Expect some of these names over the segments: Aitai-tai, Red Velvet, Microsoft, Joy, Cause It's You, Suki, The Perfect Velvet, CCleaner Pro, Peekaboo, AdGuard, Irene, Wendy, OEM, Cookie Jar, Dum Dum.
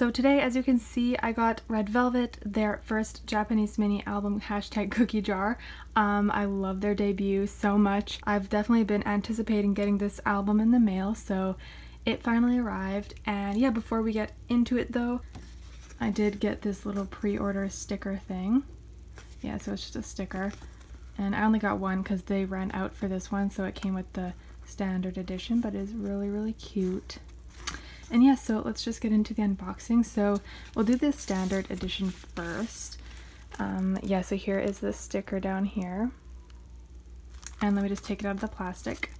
So today, as you can see, I got Red Velvet, their first Japanese mini album, #CookieJar. I love their debut so much. I've definitely been anticipating getting this album in the mail, so it finally arrived. And yeah, before we get into it though, I did get this little pre-order sticker thing. Yeah, so it's just a sticker. And I only got one because they ran out for this one, so it came with the standard edition, but it's really, really cute. And yeah, so let's just get into the unboxing. So we'll do the standard edition first. Yeah, so here is the sticker down here. And let me just take it out of the plastic.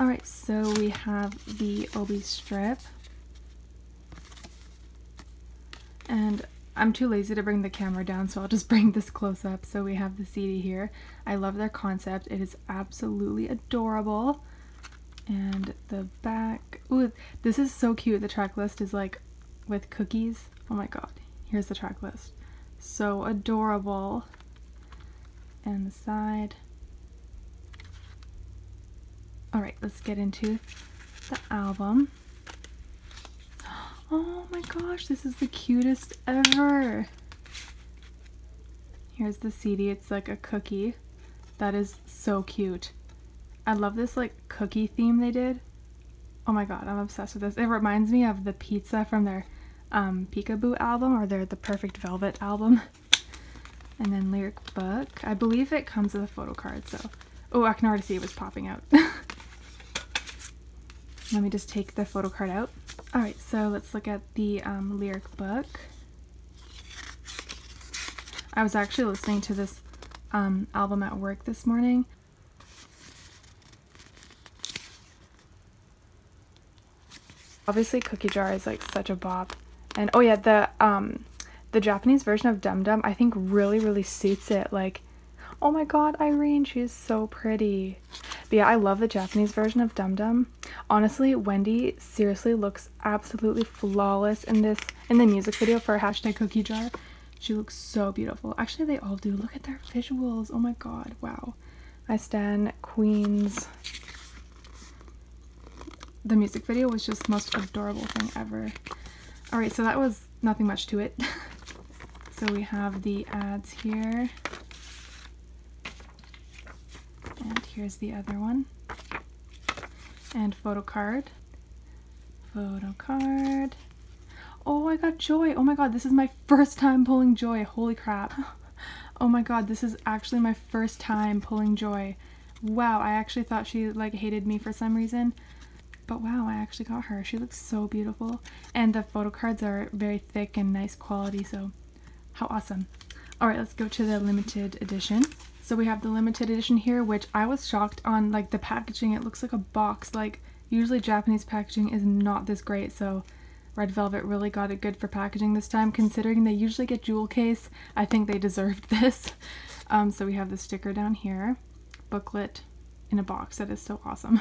Alright, so we have the obi strip. And I'm too lazy to bring the camera down, so I'll just bring this close up. So we have the CD here. I love their concept. It is absolutely adorable. And the back... Ooh, this is so cute. The track list is like with cookies. Oh my god. Here's the track list. So adorable. And the side. Alright, let's get into the album. Oh my gosh, this is the cutest ever! Here's the CD, it's like a cookie. That is so cute. I love this like cookie theme they did. Oh my god, I'm obsessed with this. It reminds me of the pizza from their Peekaboo album, or their The Perfect Velvet album. And then lyric book. I believe it comes with a photo card, so... Oh, I can already see it was popping out. Let me just take the photo card out. Alright, so let's look at the lyric book. I was actually listening to this album at work this morning. Obviously Cookie Jar is like such a bop. And oh yeah, the Japanese version of Dum Dum I think really, really suits it. Like, oh my god, Irene, she is so pretty. But yeah, I love the Japanese version of Dum Dum. Honestly, Wendy seriously looks absolutely flawless in the music video for #CookieJar. She looks so beautiful. Actually, they all do. Look at their visuals. Oh my god, wow. I stan queens. The music video was just the most adorable thing ever. Alright, so that was nothing much to it. So we have the ads here. And here's the other one. And photo card. Oh, I got Joy. Oh my god, this is my first time pulling Joy. Holy crap. Oh my god, this is actually my first time pulling Joy. Wow, I actually thought she like hated me for some reason, but wow, I actually got her. She looks so beautiful, and the photo cards are very thick and nice quality, so how awesome. All right, let's go to the limited edition. So we have the limited edition here, which I was shocked on, like, the packaging. It looks like a box. Like, usually Japanese packaging is not this great, so Red Velvet really got it good for packaging this time. Considering they usually get jewel case, I think they deserved this. So we have the sticker down here. Booklet in a box. That is so awesome.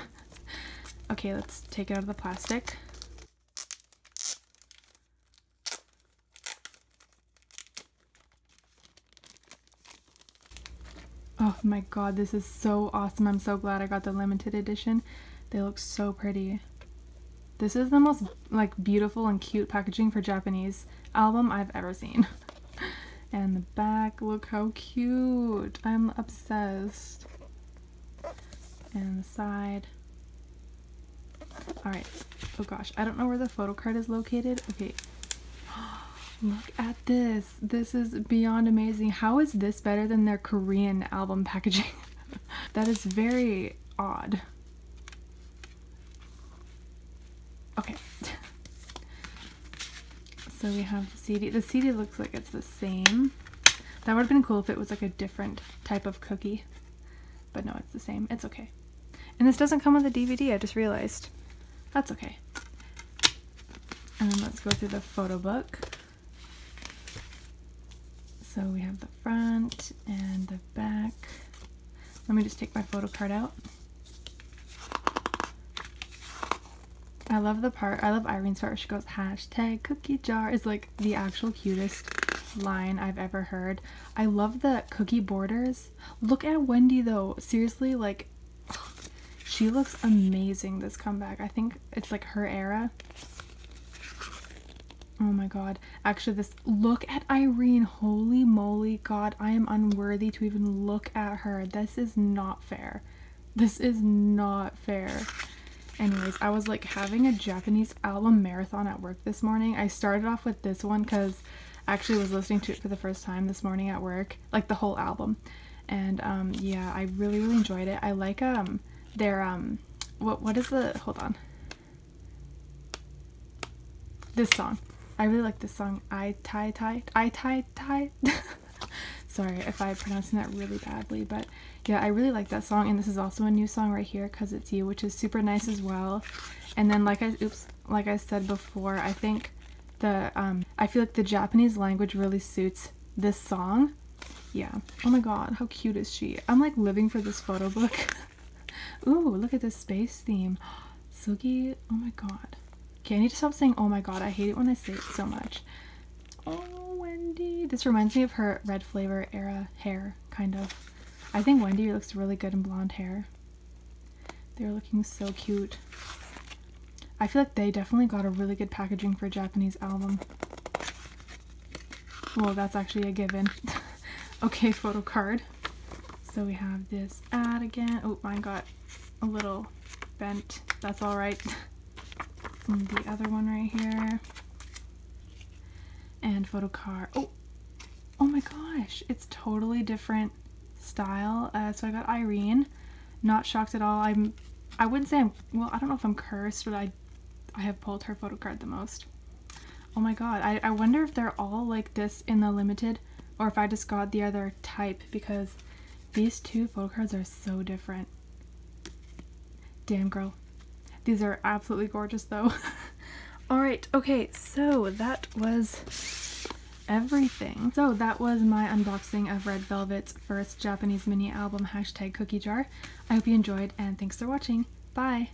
Okay, let's take it out of the plastic. Oh my god, this is so awesome. I'm so glad I got the limited edition. They look so pretty. This is the most like beautiful and cute packaging for Japanese album I've ever seen. And the back, look how cute. I'm obsessed. And the side. Alright, oh gosh, I don't know where the photo card is located. Okay. Look at this. This is beyond amazing. How is this better than their Korean album packaging? That is very odd. Okay. So we have the CD. The CD looks like it's the same. That would have been cool if it was like a different type of cookie. But no, it's the same. It's okay. And this doesn't come with a DVD, I just realized. That's okay. And then let's go through the photo book. So we have the front and the back. Let me just take my photo card out. I love the part, I love Irene's part where she goes #CookieJar is like the actual cutest line I've ever heard. I love the cookie borders. Look at Wendy though, seriously, like, she looks amazing this comeback. I think it's like her era. Oh my god. Actually, this, look at Irene. Holy moly, god, I am unworthy to even look at her. This is not fair. This is not fair. Anyways, I was like having a Japanese album marathon at work this morning. I started off with this one because I actually was listening to it for the first time this morning at work, like the whole album. And yeah, I really enjoyed it. I like their what is the, hold on, this song. I really like this song, Aitai-tai. Aitai-tai. Sorry if I'm pronouncing that really badly, but yeah, I really like that song. And this is also a new song right here, Cause It's You, which is super nice as well. And then like I said before, I think the I feel like the Japanese language really suits this song. Yeah. Oh my god, how cute is she? I'm like living for this photo book. Ooh, look at this space theme. Suki, oh my god. Okay, I need to stop saying oh my god. I hate it when I say it so much. Oh, Wendy. This reminds me of her red flavor era hair, kind of. I think Wendy looks really good in blonde hair. They're looking so cute. I feel like they definitely got a really good packaging for a Japanese album. Well, that's actually a given. Okay, photo card. So we have this ad again. Oh, mine got a little bent. That's alright. And the other one right here. And photo card. Oh, oh my gosh, it's totally different style. So I got Irene. Not shocked at all. I wouldn't say I'm, well, I don't know if I'm cursed, but I have pulled her photo card the most. Oh my god, I wonder if they're all like this in the limited, or if I just got the other type, because these two photo cards are so different. Damn, girl. These are absolutely gorgeous though. Alright, okay, so that was everything. So that was my unboxing of Red Velvet's first Japanese mini album, #CookieJar. I hope you enjoyed, and thanks for watching. Bye!